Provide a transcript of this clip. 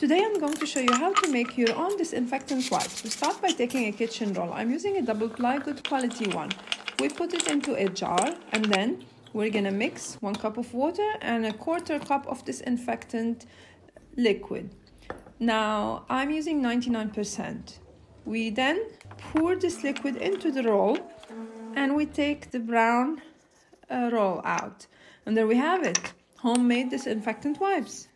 Today I'm going to show you how to make your own disinfectant wipes. We start by taking a kitchen roll. I'm using a double ply, good quality one. We put it into a jar and then we're gonna mix 1 cup of water and 1/4 cup of disinfectant liquid. Now I'm using 99%. We then pour this liquid into the roll and we take the brown roll out. And there we have it, homemade disinfectant wipes.